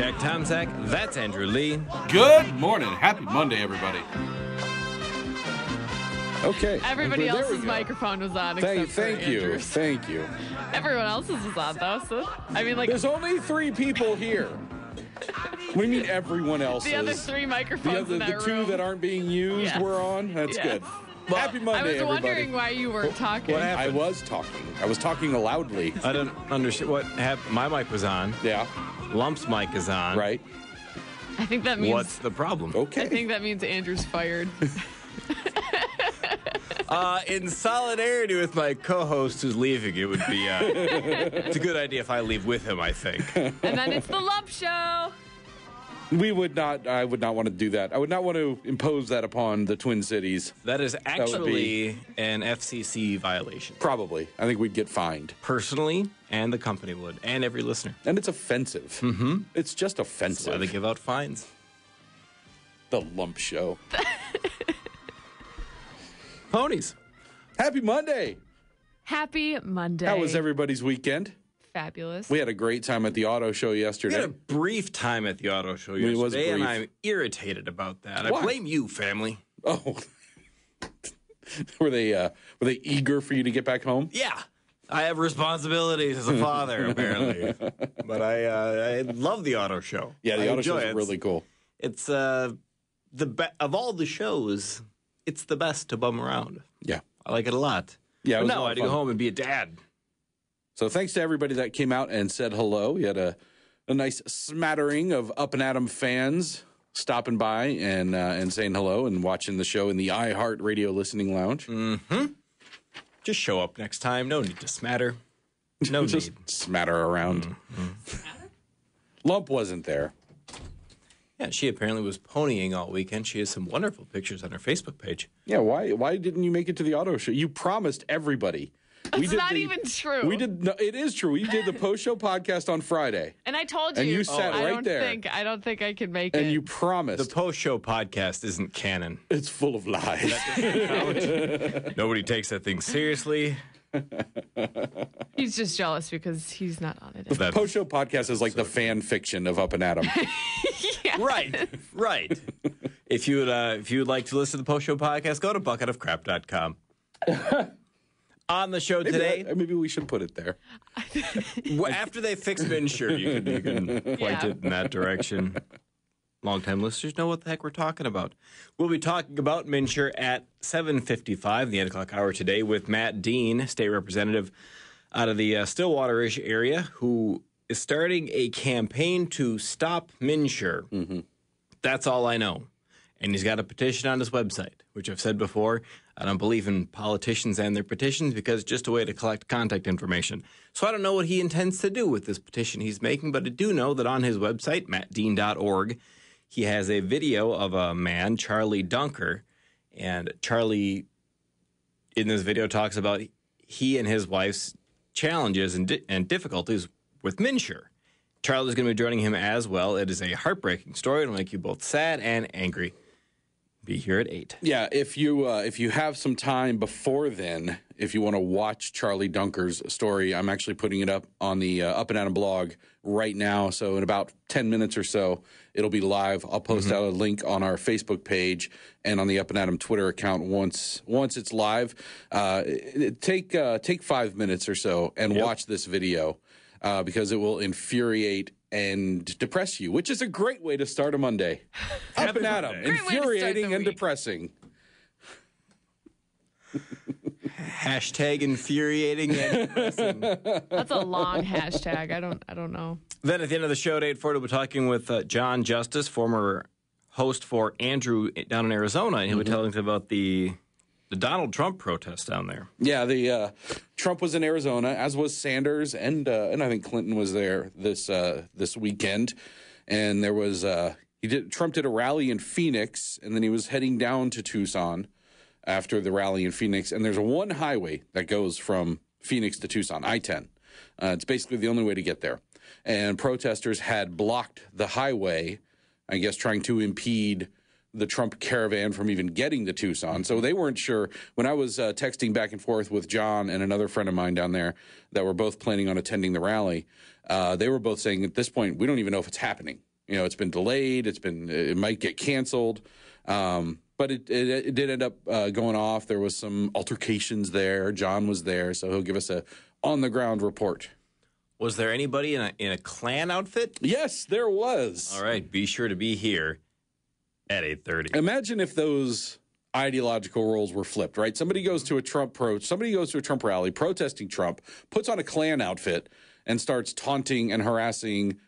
Jack Tomczak. That's Andrew Lee. Good morning. Happy Monday, everybody. Okay. Everybody else's microphone was on. Thank you. Everyone else's was on, though. So, I mean, like, there's only three people here. We mean everyone else's. The other three microphones in that room. Two that aren't being used were on. That's good. Well, happy Monday, everybody. I was wondering why you weren't talking. What happened? I was talking. I was talking loudly. I don't understand what happened. My mic was on. Yeah. Lump's mic is on. Right. I think that means. What's the problem? Okay. I think that means Andrew's fired. In solidarity with my co-host who's leaving, it would be it's a good idea if I leave with him, I think. And then it's the Lump Show. We would not. I would not want to do that. I would not want to impose that upon the Twin Cities. That is actually an FCC violation. Probably. I think we'd get fined. Personally, and the company would, and every listener. And it's offensive. Mm-hmm. It's just offensive. That's why they give out fines. The Lump Show. Ponies. Happy Monday. Happy Monday. How was everybody's weekend? Fabulous. We had a great time at the auto show yesterday. We had a brief time at the auto show yesterday, and I'm irritated about that. Why? I blame you, family. Oh. Were they eager for you to get back home? Yeah. I have responsibilities as a father, apparently. But I love the auto show. Yeah, the auto show is really cool. It's of all the shows, it's the best to bum around. Yeah. I like it a lot. Yeah, no, I had to go home and be a dad. So thanks to everybody that came out and said hello. You had a nice smattering of Up and Atom fans stopping by and saying hello and watching the show in the iHeart Radio listening lounge. Mm-hmm. Just show up next time. No need to smatter. No just need. Smatter around. Mm-hmm. Lump wasn't there. Yeah, she apparently was ponying all weekend. She has some wonderful pictures on her Facebook page. Yeah, why didn't you make it to the auto show? You promised everybody. It's not even true. It is true. We did the post-show podcast on Friday. And I told you. And you sat right there. I don't think I could make it. And you promised. The post-show podcast isn't canon. It's full of lies. That doesn't count. Nobody takes that thing seriously. He's just jealous because he's not on it. The post-show podcast is like the fan fiction of Up and Atom. Yes. Right. If you would like to listen to the post-show podcast, go to bucketofcrap.com. On the show today. Maybe we should put it there. After they fix MNsure, you can point it in that direction. Long-time listeners know what the heck we're talking about. We'll be talking about MNsure at 7:55, the 8 o'clock hour today, with Matt Dean, state representative out of the Stillwater-ish area, who is starting a campaign to stop MNsure. Mm-hmm. That's all I know. And he's got a petition on his website, which I've said before. I don't believe in politicians and their petitions because it's just a way to collect contact information. So I don't know what he intends to do with this petition he's making, but I do know that on his website, mattdean.org, he has a video of a man, Charlie Dunker, and Charlie in this video talks about he and his wife's challenges and difficulties with MNsure. Charlie's going to be joining him as well. It is a heartbreaking story. It'll make you both sad and angry. Be here at 8. Yeah, if you have some time before then, if you want to watch Charlie Dunker's story, I'm actually putting it up on the Up and Atom blog right now. So in about 10 minutes or so, it'll be live. I'll post out a link on our Facebook page and on the Up and Atom Twitter account once it's live. Take 5 minutes or so and watch this video because it will infuriate and depress you, which is a great way to start a Monday. Up and at 'em, infuriating and depressing. Hashtag infuriating and depressing. That's a long hashtag. I don't know. Then at the end of the show at 8:40, we'll be talking with John Justice, former host for Andrew down in Arizona, and he'll be telling us about the Donald Trump protest down there. Yeah, the Trump was in Arizona, as was Sanders, and I think Clinton was there this weekend. And there was Trump did a rally in Phoenix, and then he was heading down to Tucson after the rally in Phoenix. And there's one highway that goes from Phoenix to Tucson, I-10. It's basically the only way to get there. And protesters had blocked the highway, I guess, trying to impede the Trump caravan from even getting to Tucson. So they weren't sure. When I was texting back and forth with John and another friend of mine down there that were both planning on attending the rally, they were both saying at this point, we don't even know if it's happening. You know, it's been delayed. It might get canceled. But it did end up going off. There was some altercations there. John was there, so he'll give us a on-the-ground report. Was there anybody in a Klan outfit? Yes, there was. All right, be sure to be here at 8:30. Imagine if those ideological roles were flipped, right? Somebody goes to a Trump rally protesting Trump, puts on a Klan outfit, and starts taunting and harassing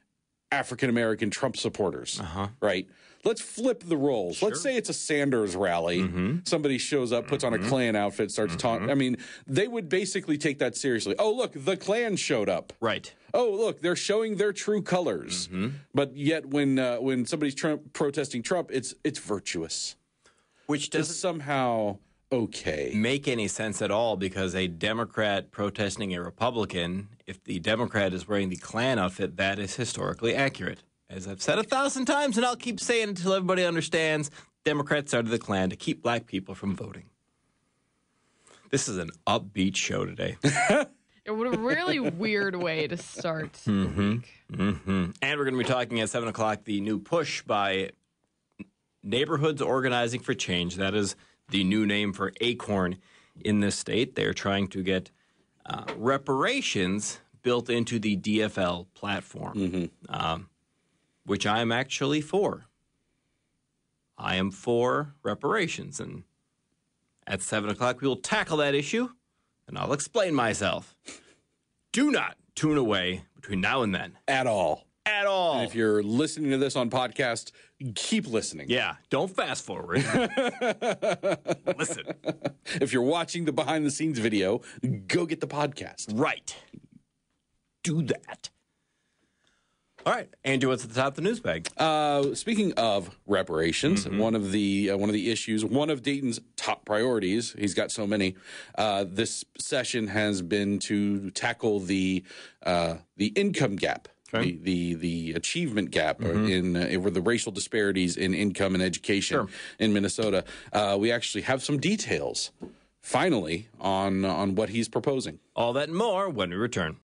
African-American Trump supporters, right? Let's flip the roles. Sure. Let's say it's a Sanders rally. Mm-hmm. Somebody shows up, puts on a Klan outfit, starts taunting. I mean, they would basically take that seriously. Oh, look, the Klan showed up. Right. Oh, look, they're showing their true colors. Mm-hmm. But yet when somebody's protesting Trump, it's virtuous. Which doesn't somehow make any sense at all, because a Democrat protesting a Republican, if the Democrat is wearing the Klan outfit, that is historically accurate. As I've said 1,000 times, and I'll keep saying until everybody understands, Democrats started the Klan to keep black people from voting. This is an upbeat show today. It was a really weird way to start the week. And we're going to be talking at 7 o'clock, the new push by Neighborhoods Organizing for Change. That is the new name for ACORN in this state. They're trying to get reparations built into the DFL platform. Which I am actually for. I am for reparations. And at 7 o'clock, we will tackle that issue, and I'll explain myself. Do not tune away between now and then. At all. At all. And if you're listening to this on podcast, keep listening. Yeah, don't fast forward. Listen. If you're watching the behind-the-scenes video, go get the podcast. Right. Do that. All right, Andrew, what's at the top of the news bag? Speaking of reparations, one of the issues, one of Dayton's top priorities, he's got so many, this session has been to tackle the income gap, okay, the achievement gap in the racial disparities in income and education in Minnesota. We actually have some details, finally, on what he's proposing. All that and more when we return.